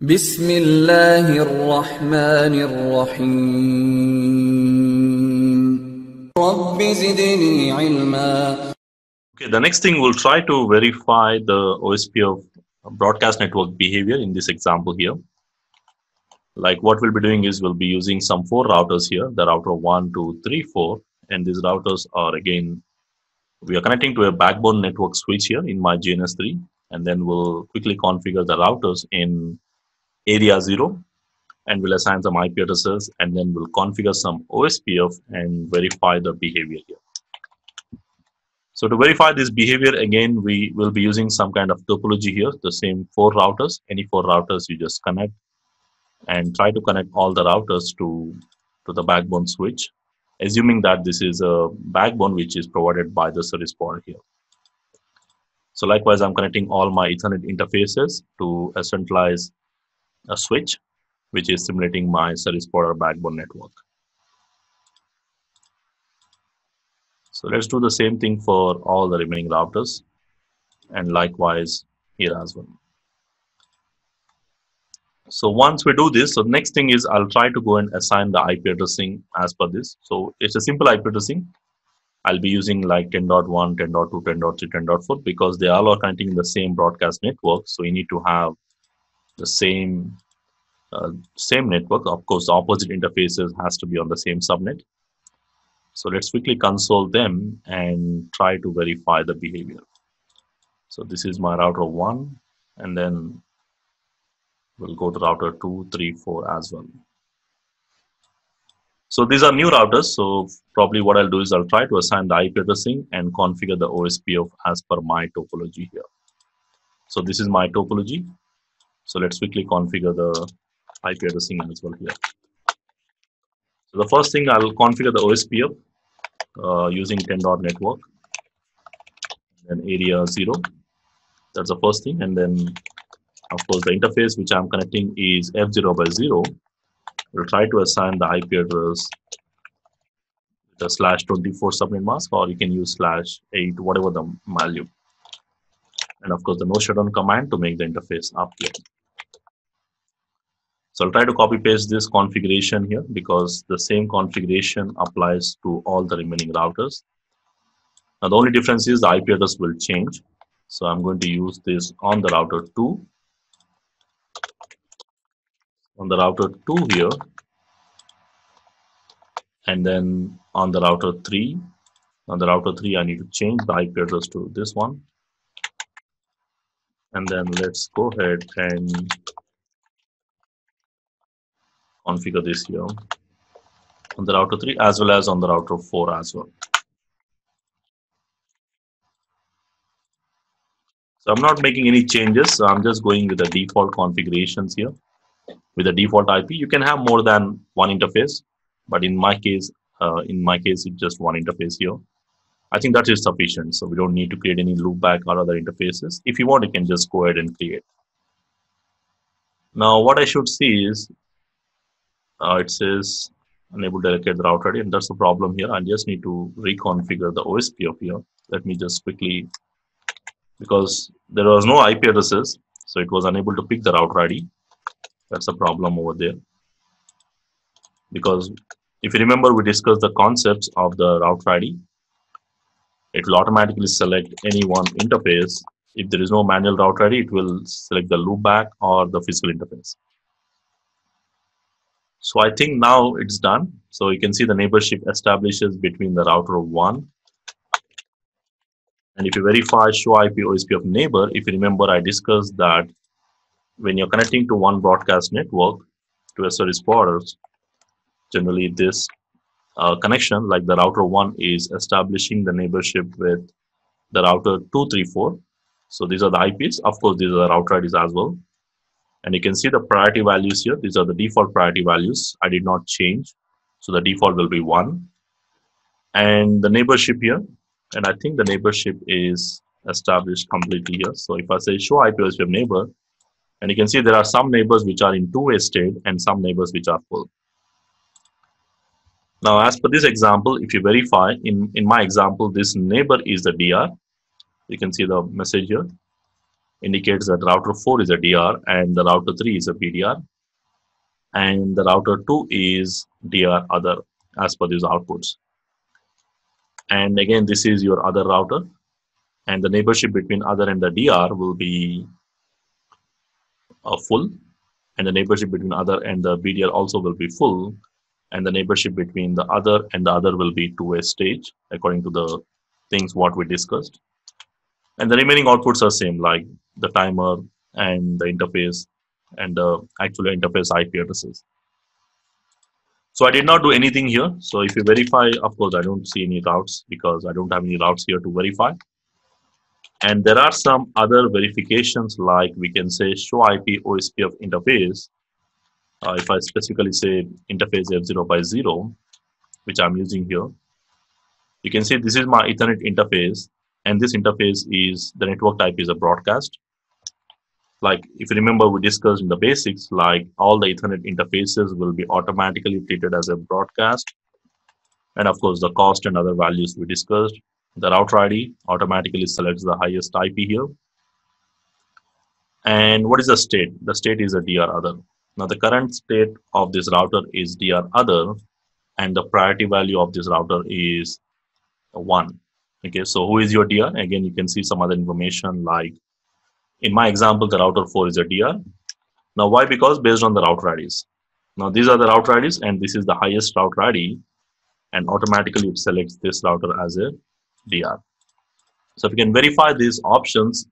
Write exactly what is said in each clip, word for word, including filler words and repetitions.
Bismillahirrahmanirrahim. Rabbi zidni ilma. Okay, the next thing we'll try to verify the O S P F broadcast network behavior in this example here. Like what we'll be doing is we'll be using some four routers here, the router one, two, three, four, and these routers are again, we are connecting to a backbone network switch here in my G N S three, and then we'll quickly configure the routers in area zero, and we'll assign some I P addresses, and then we'll configure some O S P F and verify the behavior here. So to verify this behavior, again, we will be using some kind of topology here, the same four routers, any four routers you just connect and try to connect all the routers to, to the backbone switch, assuming that this is a backbone which is provided by the service provider here. So likewise, I'm connecting all my Ethernet interfaces to a centralized a switch, which is simulating my service provider backbone network. So let's do the same thing for all the remaining routers, and likewise here as well. So once we do this, so the next thing is I'll try to go and assign the I P addressing as per this. So it's a simple I P addressing. I'll be using like ten dot one, ten dot two, ten dot three, ten dot four, because they all are connecting the same broadcast network. So you need to have the same, uh, same network. Of course, the opposite interfaces has to be on the same subnet. So let's quickly console them and try to verify the behavior. So this is my router one, and then we'll go to router two, three, four as well. So these are new routers. So probably what I'll do is I'll try to assign the I P addressing and configure the O S P F as per my topology here. So this is my topology. So let's quickly configure the I P addressing as well here. So the first thing, I'll configure the O S P F uh, using ten dot network and area zero. That's the first thing. And then of course, the interface which I'm connecting is F zero by zero. We'll try to assign the I P address, the slash twenty-four subnet mask, or you can use slash eight, whatever the value. And of course, the no shutdown command to make the interface up here. So I'll try to copy paste this configuration here, because the same configuration applies to all the remaining routers. Now, the only difference is the I P address will change. So I'm going to use this on the router two. On the router two here, and then on the router three. On the router three, I need to change the I P address to this one. And then let's go ahead and configure this here on the router three, as well as on the router four as well. So I'm not making any changes. So I'm just going with the default configurations here. With the default I P, you can have more than one interface, but in my case, uh, in my case, it's just one interface here. I think that is sufficient, so we don't need to create any loopback or other interfaces. If you want, you can just go ahead and create. Now, what I should see is, uh, it says unable to allocate the router I D, and that's the problem here. I just need to reconfigure the O S P F here. Let me just quickly, because there was no I P addresses, so it was unable to pick the router I D. That's a problem over there, because if you remember, we discussed the concepts of the router I D. It will automatically select any one interface. If there is no manual router I D, it will select the loopback or the physical interface. So I think now it's done. So you can see the neighborship establishes between the router one. And if you verify show I P O S P F neighbor, if you remember, I discussed that when you're connecting to one broadcast network to a service provider, generally this uh, connection, like the router one, is establishing the neighborship with the router two, three, four. So these are the I Ps. Of course, these are the router I Ds as well. And you can see the priority values here. These are the default priority values. I did not change. So the default will be one. And the neighborship here. And I think the neighborship is established completely here. So if I say show I P O S P F neighbor, and you can see there are some neighbors which are in two-way state and some neighbors which are full. Now, as per this example, if you verify, in, in my example, this neighbor is the D R. You can see the message here. indicates that router four is a D R and the router three is a B D R and the router two is D R other as per these outputs. And again, this is your other router, and the neighborship between other and the D R will be a full, and the neighborship between other and the B D R also will be full, and the neighborship between the other and the other will be two-way stage according to the things what we discussed. And the remaining outputs are same, like the timer and the interface and the actual interface I P addresses. So I did not do anything here. So if you verify, of course, I don't see any routes because I don't have any routes here to verify. And there are some other verifications, like we can say show I P O S P F interface. Uh, if I specifically say interface F zero by zero, which I'm using here, you can see this is my Ethernet interface, and this interface is the network type is a broadcast. Like if you remember, we discussed in the basics, like all the Ethernet interfaces will be automatically treated as a broadcast, and of course the cost and other values we discussed. The router I D automatically selects the highest I P here. And what is the state? The state is a D R other. Now the current state of this router is D R other, and the priority value of this router is one. Okay, so who is your D R? Again, you can see some other information, like in my example, the router four is a D R. Now why? Because based on the router I Ds. Now these are the router I Ds, and this is the highest router I D, and automatically it selects this router as a D R. So if you can verify these options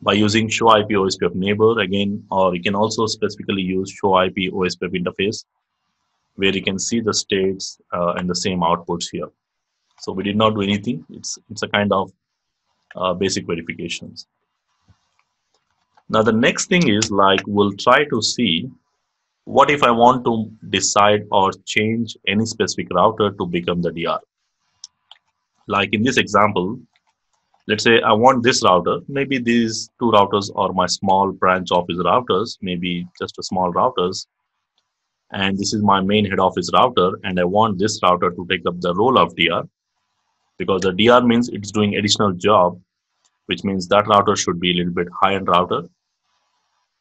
by using show I P O S P F neighbor again, or you can also specifically use show I P O S P F interface, where you can see the states uh, and the same outputs here. So we did not do anything. It's it's a kind of uh, basic verifications. Now the next thing is, like, we'll try to see what if I want to decide or change any specific router to become the D R. Like in this example, let's say I want this router. Maybe these two routers are my small branch office routers, maybe just a small routers. And this is my main head office router, and I want this router to take up the role of D R, because the D R means it's doing additional job, which means that router should be a little bit high-end router.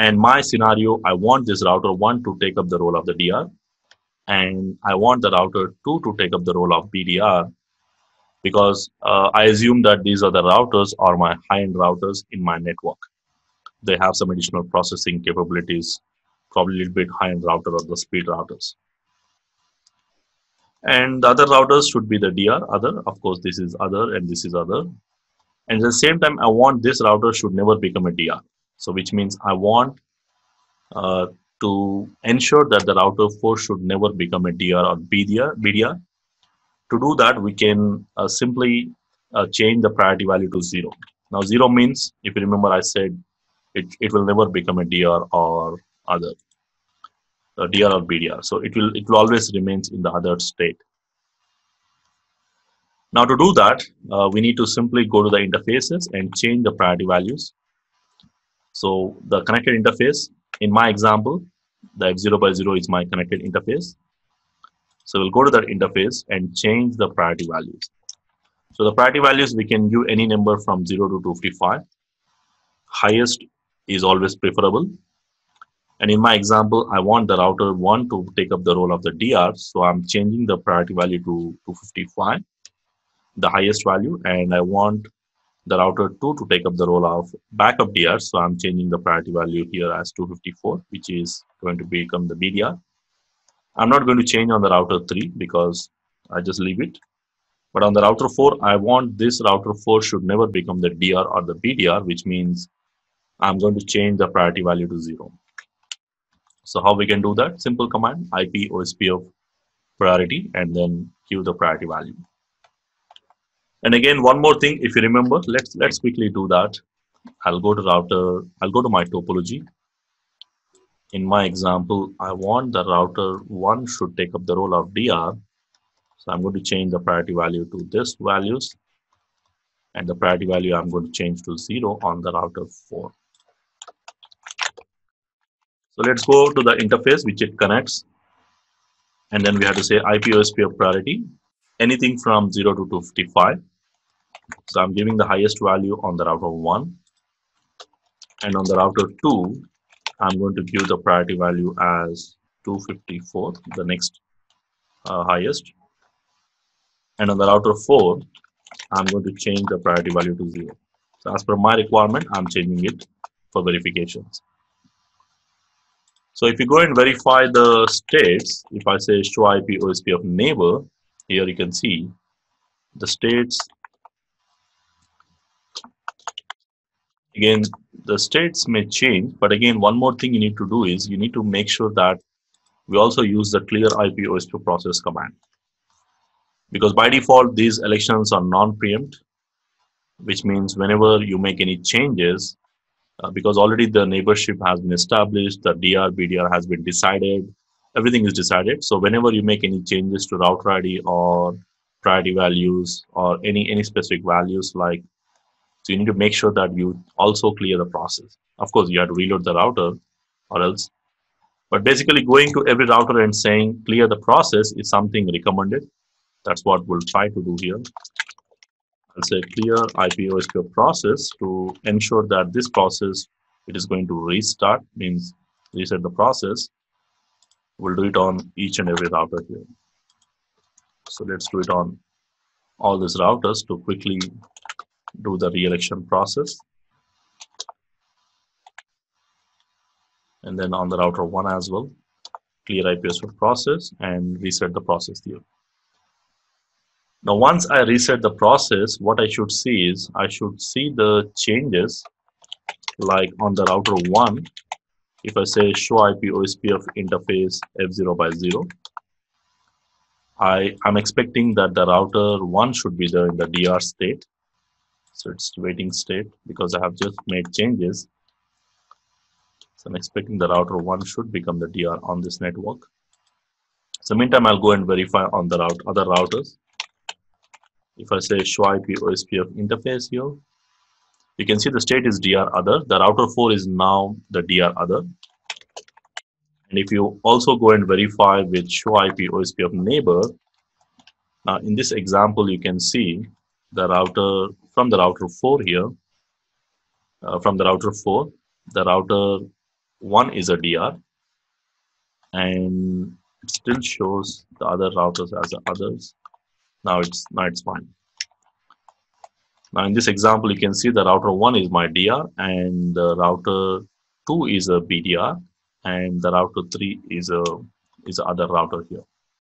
And my scenario, I want this router one to take up the role of the D R, and I want the router two to take up the role of B D R, because uh, I assume that these other routers are my high-end routers in my network. They have some additional processing capabilities, probably a little bit high-end router or the speed routers. And the other routers should be the D R other. Of course, this is other and this is other. And at the same time, I want this router should never become a D R. So which means I want uh, to ensure that the router four should never become a D R or B D R. To do that, we can uh, simply uh, change the priority value to zero. Now zero means, if you remember, I said it, it will never become a D R or other, uh, D R or B D R. So it will, it will always remains in the other state. Now to do that, uh, we need to simply go to the interfaces and change the priority values. So the connected interface, in my example, the F zero by zero is my connected interface. So we'll go to that interface and change the priority values. So the priority values, we can give any number from zero to two fifty-five. Highest is always preferable. And in my example, I want the router one to take up the role of the D R. So I'm changing the priority value to two fifty-five, the highest value. And I want the router two to take up the role of backup D R. So I'm changing the priority value here as two fifty-four, which is going to become the B D R. I'm not going to change on the router three because I just leave it. But on the router four, I want this router four should never become the D R or the B D R, which means I'm going to change the priority value to zero. So how we can do that? Simple command, I P O S P F priority, and then give the priority value. And again, one more thing, if you remember, let's, let's quickly do that. I'll go to router, I'll go to my topology. In my example, I want the router one should take up the role of D R. So I'm going to change the priority value to this values. And the priority value I'm going to change to zero on the router four. So let's go to the interface which it connects. And then we have to say I P O S P F priority, anything from zero to two fifty-five. So I'm giving the highest value on the router one. and on the router two, I'm going to give the priority value as two fifty-four, the next uh, highest. And on the router four, I'm going to change the priority value to zero. So as per my requirement, I'm changing it for verifications. So if you go and verify the states, if I say show I P O S P F neighbor, here you can see the states. Again, the states may change, but again, one more thing you need to do is you need to make sure that we also use the clear I P O S P F process command. Because by default, these elections are non-preempt, which means whenever you make any changes, uh, because already the neighborship has been established, the D R, B D R has been decided, everything is decided. So whenever you make any changes to router I D or priority values or any, any specific values, like, so you need to make sure that you also clear the process. Of course, you have to reload the router or else. But basically going to every router and saying clear the process is something recommended. That's what we'll try to do here. I'll say clear I P O S P F process to ensure that this process, it is going to restart, means reset the process. We'll do it on each and every router here. So let's do it on all these routers to quickly do the re-election process. And then on the router one as well, clear I P O S P F process and reset the process here. Now, once I reset the process, what I should see is I should see the changes, like on the router one, if I say show I P O S P F interface F zero by zero, I, I'm expecting that the router one should be there in the D R state. So it's waiting state because I have just made changes. So I'm expecting the router one should become the D R on this network. So meantime, I'll go and verify on the route, other routers. If I say show I P O S P F interface here, you can see the state is D R other. The router four is now the D R other. And if you also go and verify with show I P O S P F neighbor, now in this example, you can see the router from the router four here, uh, from the router four, the router one is a D R and it still shows the other routers as the others. Now it's, now it's fine. Now in this example, you can see the router one is my D R and the router two is a B D R and the router three is a, is the other router here.